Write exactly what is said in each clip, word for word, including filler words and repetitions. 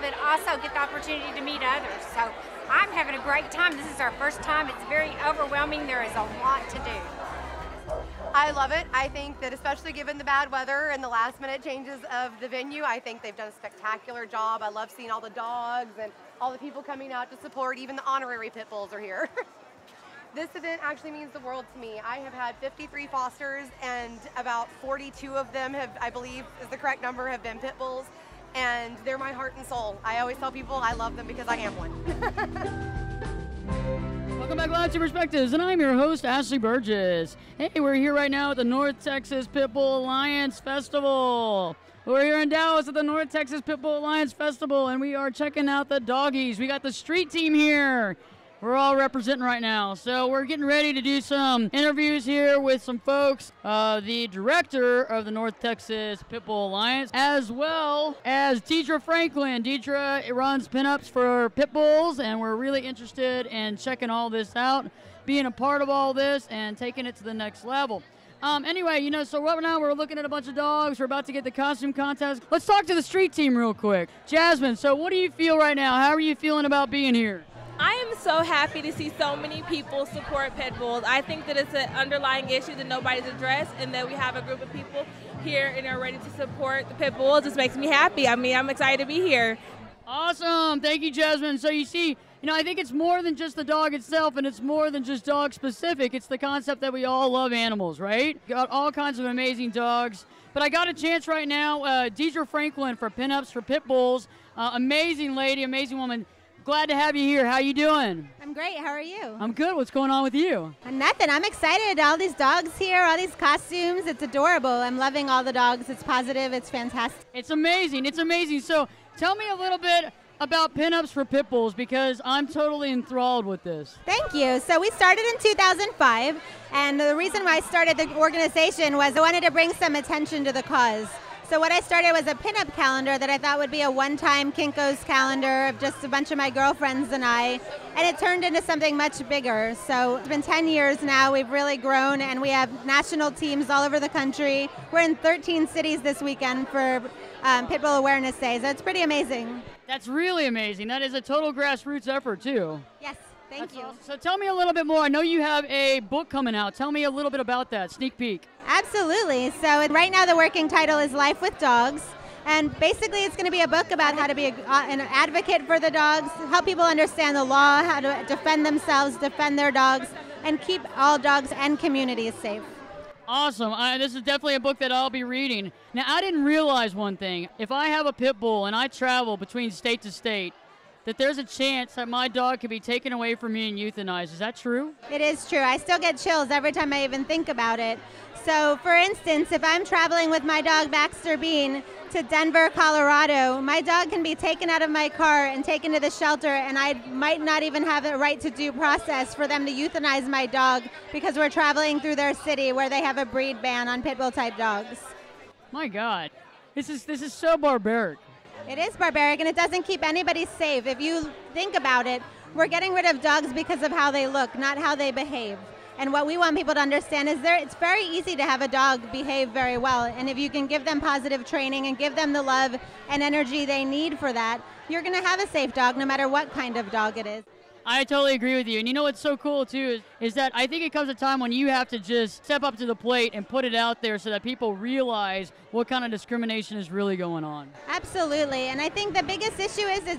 But also get the opportunity to meet others. So I'm having a great time. This is our first time. It's very overwhelming. There is a lot to do. I love it. I think that especially given the bad weather and the last minute changes of the venue, I think they've done a spectacular job. I love seeing all the dogs and all the people coming out to support. Even the honorary pit bulls are here. This event actually means the world to me. I have had fifty-three fosters, and about forty-two of them have, I believe is the correct number, have been pit bulls. And they're my heart and soul. I always tell people I love them because I am one. Welcome back, Lots of Perspectives, and I'm your host, Ashley Berges. Hey, we're here right now at the North Texas Pit Bull Alliance Festival. We're here in Dallas at the North Texas Pit Bull Alliance Festival, and we are checking out the doggies. We got the street team here. We're all representing right now. So we're getting ready to do some interviews here with some folks. Uh, the director of the North Texas Pit Bull Alliance, as well as Deidre Franklin. Deidre runs Pinups for Pit Bulls, and we're really interested in checking all this out, being a part of all this, and taking it to the next level. Um, anyway, you know, so right now we're looking at a bunch of dogs. We're about to get the costume contest. Let's talk to the street team real quick. Jasmine, so what do you feel right now? How are you feeling about being here? I am so happy to see so many people support pit bulls. I think that it's an underlying issue that nobody's addressed, and that we have a group of people here and are ready to support the pit bulls. Just makes me happy. I mean, I'm excited to be here. Awesome. Thank you, Jasmine. So you see, you know, I think it's more than just the dog itself, and it's more than just dog specific. It's the concept that we all love animals, right? Got all kinds of amazing dogs. But I got a chance right now, uh, Deidre Franklin for Pinups for Pit Bulls. Uh, amazing lady, amazing woman. Glad to have you here. How you doing? I'm great. How are you? I'm good. What's going on with you? Nothing. I'm excited. All these dogs here, all these costumes. It's adorable. I'm loving all the dogs. It's positive. It's fantastic. It's amazing. It's amazing. So tell me a little bit about Pinups for Pit Bulls, because I'm totally enthralled with this. Thank you. So we started in two thousand five, and the reason why I started the organization was I wanted to bring some attention to the cause. So what I started was a pinup calendar that I thought would be a one-time Kinko's calendar of just a bunch of my girlfriends and I, and it turned into something much bigger. So it's been ten years now. We've really grown, and we have national teams all over the country. We're in thirteen cities this weekend for um, Pit Bull Awareness Day, so it's pretty amazing. That's really amazing. That is a total grassroots effort, too. Yes, thank That's you. Awesome. So tell me a little bit more. I know you have a book coming out. Tell me a little bit about that. Sneak peek. Absolutely. So right now the working title is Life with Dogs, and basically it's going to be a book about how to be a, an advocate for the dogs, help people understand the law, how to defend themselves, defend their dogs, and keep all dogs and communities safe. Awesome. I, this is definitely a book that I'll be reading. Now, I didn't realize one thing. If I have a pit bull and I travel between state to state, that there's a chance that my dog could be taken away from me and euthanized. Is that true? It is true. I still get chills every time I even think about it. So, for instance, if I'm traveling with my dog Baxter Bean to Denver, Colorado, my dog can be taken out of my car and taken to the shelter, and I might not even have a right to due process for them to euthanize my dog because we're traveling through their city where they have a breed ban on pit bull type dogs. My God, this is, this is so barbaric. It is barbaric, and it doesn't keep anybody safe. If you think about it, we're getting rid of dogs because of how they look, not how they behave. And what we want people to understand is there, it's very easy to have a dog behave very well. And if you can give them positive training and give them the love and energy they need for that, you're going to have a safe dog no matter what kind of dog it is. I totally agree with you. And you know what's so cool, too, is, is that I think it comes a time when you have to just step up to the plate and put it out there so that people realize what kind of discrimination is really going on. Absolutely. And I think the biggest issue is, is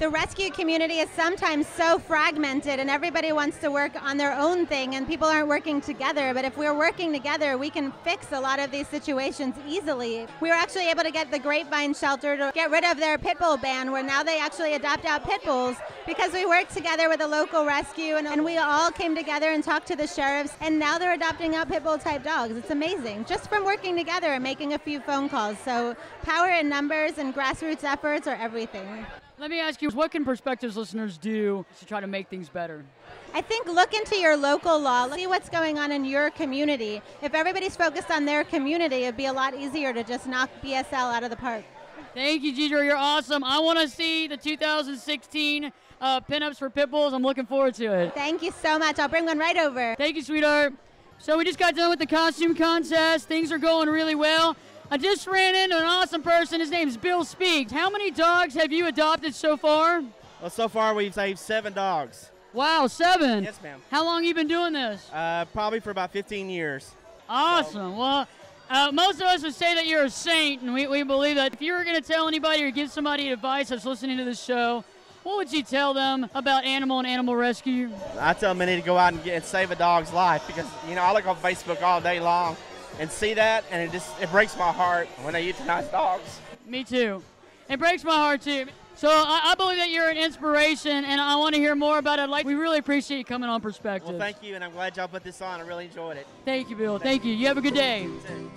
the rescue community is sometimes so fragmented and everybody wants to work on their own thing and people aren't working together. But if we're working together, we can fix a lot of these situations easily. We were actually able to get the Grapevine Shelter to get rid of their pit bull ban, where now they actually adopt out pit bulls, because we worked together with a local rescue and, and we all came together and talked to the sheriffs, and now they're adopting out pit bull type dogs. It's amazing, just from working together and making a few phone calls. So power in numbers and grassroots efforts are everything. Let me ask you, what can Perspectives listeners do to try to make things better? I think look into your local law, see what's going on in your community. If everybody's focused on their community, it'd be a lot easier to just knock B S L out of the park. Thank you, Deidre. You're awesome. I want to see the two thousand sixteen uh, Pinups for Pit Bulls. I'm looking forward to it. Thank you so much. I'll bring one right over. Thank you, sweetheart. So we just got done with the costume contest. Things are going really well. I just ran into an awesome person. His name's Bill Speaks. How many dogs have you adopted so far? Well, so far we've saved seven dogs. Wow, seven? Yes, ma'am. How long have you been doing this? Uh, probably for about fifteen years. Awesome. So. Well, uh, most of us would say that you're a saint, and we, we believe that. If you were going to tell anybody or give somebody advice that's listening to this show, what would you tell them about animal and animal rescue? I tell them they need to go out and, get, and save a dog's life, because, you know, I look on Facebook all day long and see that, and it just it breaks my heart when they euthanize dogs. Me too. It breaks my heart too. So I, I believe that you're an inspiration, and I want to hear more about it. Like, we really appreciate you coming on Perspectives. Well, thank you, and I'm glad y'all put this on. I really enjoyed it. Thank you, Bill. Thank, thank you. you. You have a good day. You too.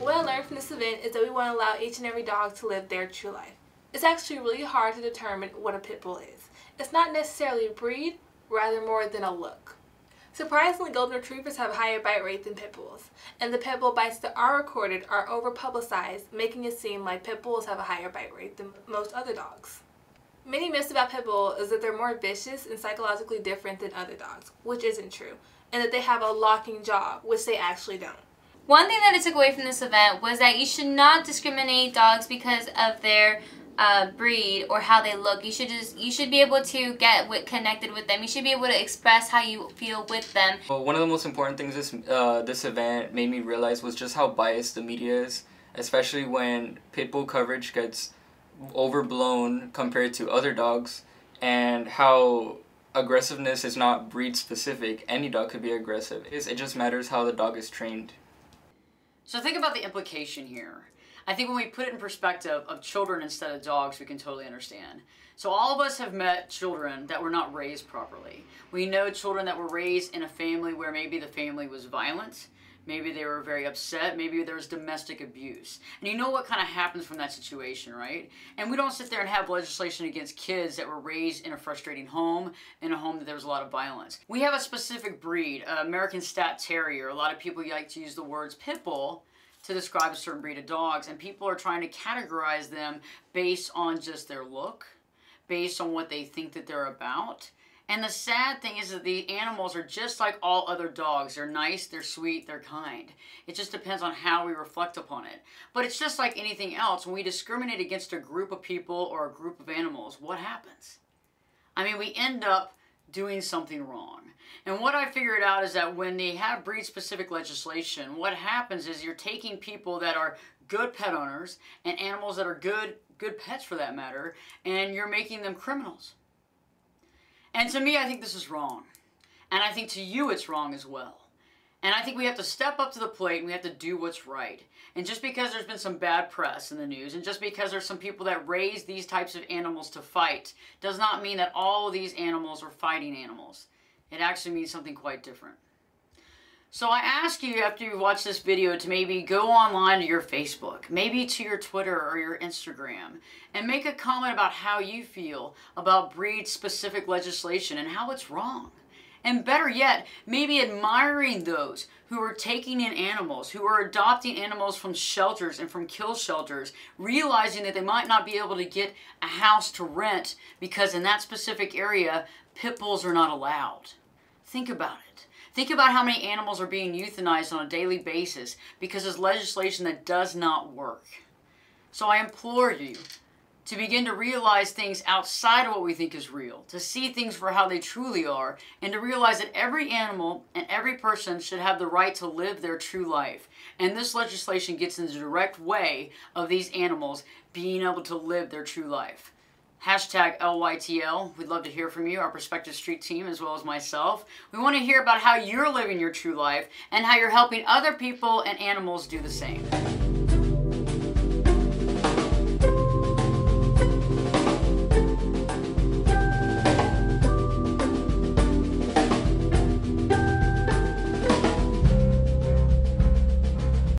What I learned from this event is that we want to allow each and every dog to live their true life. It's actually really hard to determine what a pit bull is. It's not necessarily a breed, rather more than a look. Surprisingly, golden retrievers have a higher bite rate than pit bulls, and the pit bull bites that are recorded are over-publicized, making it seem like pit bulls have a higher bite rate than most other dogs. Many myths about pit bull is that they're more vicious and psychologically different than other dogs, which isn't true, and that they have a locking jaw, which they actually don't. One thing that I took away from this event was that you should not discriminate dogs because of their Uh, breed or how they look. You should just you should be able to get with, connected with them. You should be able to express how you feel with them. Well, one of the most important things this uh, this event made me realize was just how biased the media is, especially when pit bull coverage gets overblown compared to other dogs, and how aggressiveness is not breed specific. Any dog could be aggressive. It just matters how the dog is trained. So think about the implication here. I think when we put it in perspective of children instead of dogs, we can totally understand. So all of us have met children that were not raised properly. We know children that were raised in a family where maybe the family was violent, maybe they were very upset, maybe there was domestic abuse. And you know what kind of happens from that situation, right? And we don't sit there and have legislation against kids that were raised in a frustrating home, in a home that there was a lot of violence. We have a specific breed, uh, American Staffordshire Terrier. A lot of people like to use the words pit bull to describe a certain breed of dogs, and people are trying to categorize them based on just their look, based on what they think that they're about. And the sad thing is that the animals are just like all other dogs. They're nice, they're sweet, they're kind. It just depends on how we reflect upon it. But it's just like anything else. When we discriminate against a group of people or a group of animals, what happens? I mean, we end up doing something wrong. And what I figured out is that when they have breed-specific legislation, what happens is you're taking people that are good pet owners and animals that are good, good pets for that matter, and you're making them criminals. And to me, I think this is wrong. And I think to you, it's wrong as well. And I think we have to step up to the plate and we have to do what's right. And just because there's been some bad press in the news, and just because there's some people that raise these types of animals to fight, does not mean that all these animals are fighting animals. It actually means something quite different. So I ask you, after you watch this video, to maybe go online to your Facebook, maybe to your Twitter or your Instagram, and make a comment about how you feel about breed-specific legislation and how it's wrong. And better yet, maybe admiring those who are taking in animals, who are adopting animals from shelters and from kill shelters, realizing that they might not be able to get a house to rent because in that specific area, pit bulls are not allowed. Think about it. Think about how many animals are being euthanized on a daily basis because there's legislation that does not work. So I implore you to begin to realize things outside of what we think is real, to see things for how they truly are, and to realize that every animal and every person should have the right to live their true life. And this legislation gets in the direct way of these animals being able to live their true life. Hashtag L Y T L. We'd love to hear from you, our Prospective Street team, as well as myself. We want to hear about how you're living your true life and how you're helping other people and animals do the same.